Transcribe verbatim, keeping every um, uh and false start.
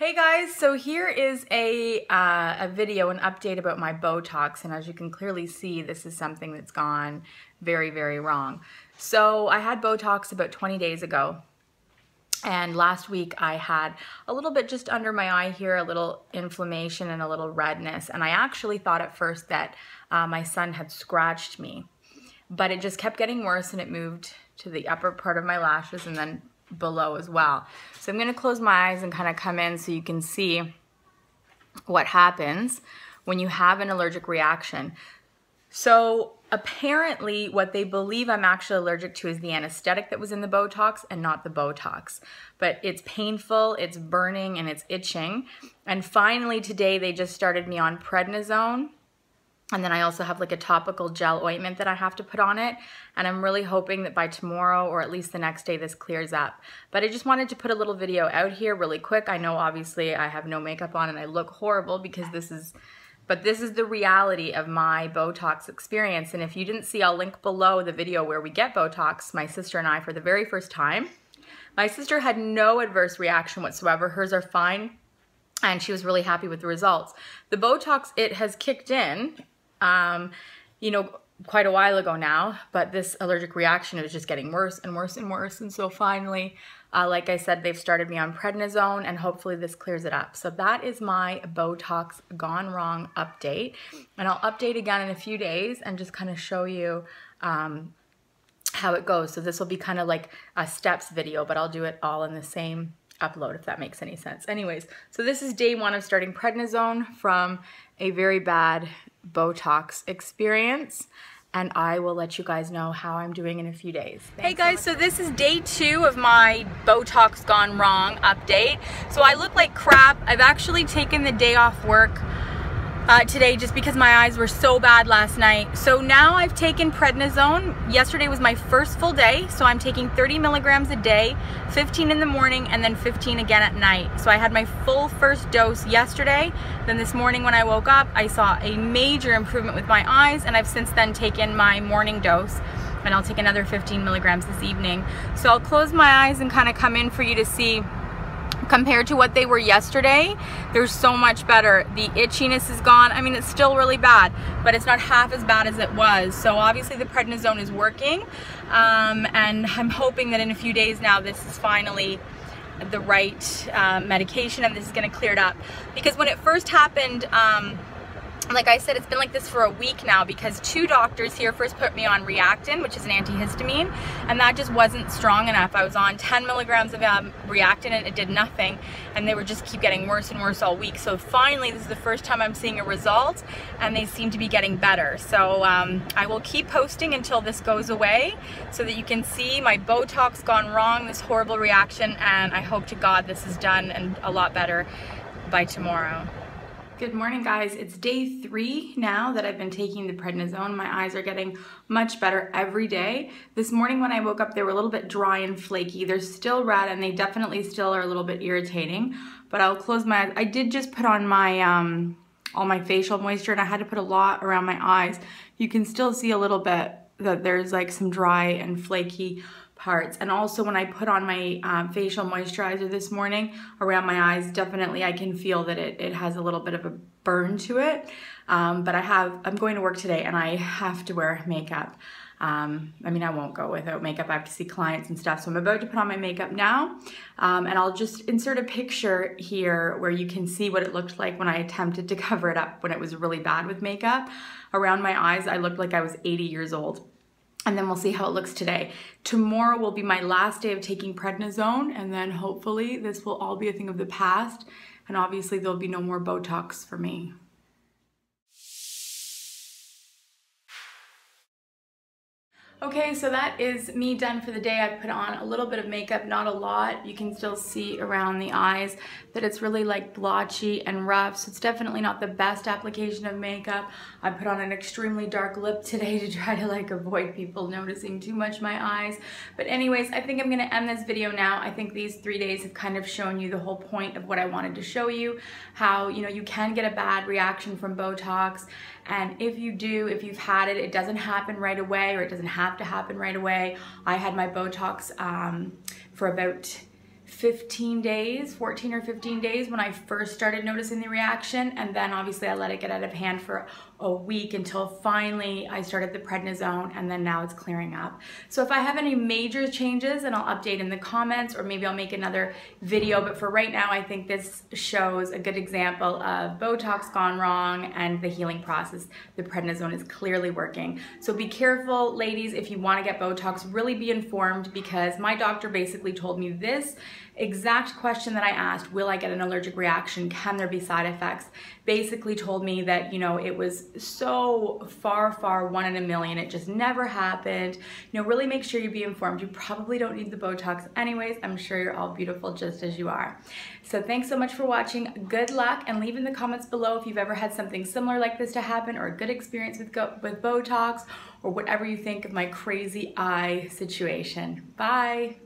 Hey guys, so here is a, uh, a video, an update about my Botox, and as you can clearly see, this is something that's gone very, very wrong. So I had Botox about twenty days ago, and last week I had a little bit just under my eye here, a little inflammation and a little redness, and I actually thought at first that uh, my son had scratched me, but it just kept getting worse and it moved to the upper part of my lashes and then below as well. So I'm going to close my eyes and kind of come in so you can see what happens when you have an allergic reaction. So apparently what they believe I'm actually allergic to is the anesthetic that was in the Botox and not the Botox. But it's painful, it's burning, and it's itching. And finally today they just started me on prednisone. And then I also have like a topical gel ointment that I have to put on it. And I'm really hoping that by tomorrow or at least the next day this clears up. But I just wanted to put a little video out here really quick. I know obviously I have no makeup on and I look horrible because this is, but this is the reality of my Botox experience. And if you didn't see, I'll link below the video where we get Botox, my sister and I, for the very first time. My sister had no adverse reaction whatsoever. Hers are fine. And she was really happy with the results. The Botox, it has kicked in. Um, you know, quite a while ago now, but this allergic reaction is just getting worse and worse and worse. And so finally, uh, like I said, they've started me on prednisone and hopefully this clears it up. So that is my Botox gone wrong update. And I'll update again in a few days and just kind of show you, um, how it goes. So this will be kind of like a steps video, but I'll do it all in the same upload, if that makes any sense. Anyways, so this is day one of starting prednisone from a very bad Botox experience, and I will let you guys know how I'm doing in a few days. Thanks. Hey guys, so this is day two of my Botox gone wrong update. So I look like crap. I've actually taken the day off work uh, today just because my eyes were so bad last night. So now I've taken prednisone. Yesterday was my first full day, so I'm taking thirty milligrams a day, fifteen in the morning and then fifteen again at night. So I had my full first dose yesterday. Then this morning when I woke up, I saw a major improvement with my eyes, and I've since then taken my morning dose, and I'll take another fifteen milligrams this evening. So I'll close my eyes and kind of come in for you to see. Compared to what they were yesterday, they're so much better. The itchiness is gone. I mean, it's still really bad, but it's not half as bad as it was. So obviously the prednisone is working, um, and I'm hoping that in a few days now this is finally the right uh, medication and this is going to clear it up. Because when it first happened, um, like I said, it's been like this for a week now because two doctors here first put me on Reactine, which is an antihistamine, and that just wasn't strong enough. I was on ten milligrams of um, Reactine and it did nothing, and they were just keep getting worse and worse all week. So finally, this is the first time I'm seeing a result, and they seem to be getting better. So um, I will keep posting until this goes away so that you can see my Botox gone wrong, this horrible reaction, and I hope to God this is done and a lot better by tomorrow. Good morning guys, it's day three now that I've been taking the prednisone. My eyes are getting much better every day. This morning when I woke up, they were a little bit dry and flaky. They're still red and they definitely still are a little bit irritating, but I'll close my eyes. I did just put on my, um, all my facial moisture, and I had to put a lot around my eyes. You can still see a little bit that there's like some dry and flaky parts. And also when I put on my um, facial moisturizer this morning around my eyes, definitely I can feel that it, it has a little bit of a burn to it. Um, but I have, I'm going to work today and I have to wear makeup. Um, I mean, I won't go without makeup. I have to see clients and stuff. So I'm about to put on my makeup now. Um, and I'll just insert a picture here where you can see what it looked like when I attempted to cover it up when it was really bad with makeup. Around my eyes, I looked like I was eighty years old. And then we'll see how it looks today. Tomorrow will be my last day of taking prednisone, and then hopefully this will all be a thing of the past, and obviously there'll be no more Botox for me. Okay, so that is me done for the day. I put on a little bit of makeup, not a lot. You can still see around the eyes that it's really like blotchy and rough, so it's definitely not the best application of makeup. I put on an extremely dark lip today to try to like avoid people noticing too much my eyes. But anyways, I think I'm gonna end this video now. I think these three days have kind of shown you the whole point of what I wanted to show you, how, you know, you can get a bad reaction from Botox, and if you do, if you've had it, it doesn't happen right away, or it doesn't happen to happen right away. I had my Botox um, for about fifteen days, fourteen or fifteen days when I first started noticing the reaction, and then obviously I let it get out of hand for a week until finally I started the prednisone, and then now it's clearing up. So if I have any major changes, then I'll update in the comments, or maybe I'll make another video, but for right now I think this shows a good example of Botox gone wrong and the healing process. The prednisone is clearly working. So be careful, ladies, if you want to get Botox, really be informed, because my doctor basically told me this exact question that I asked, will I get an allergic reaction? Can there be side effects? Basically told me that, you know, it was so far, far one in a million. It just never happened. You know, really make sure you be informed. You probably don't need the Botox anyways. I'm sure you're all beautiful just as you are. So thanks so much for watching. Good luck, and leave in the comments below if you've ever had something similar like this to happen, or a good experience with, with Botox, or whatever you think of my crazy eye situation. Bye.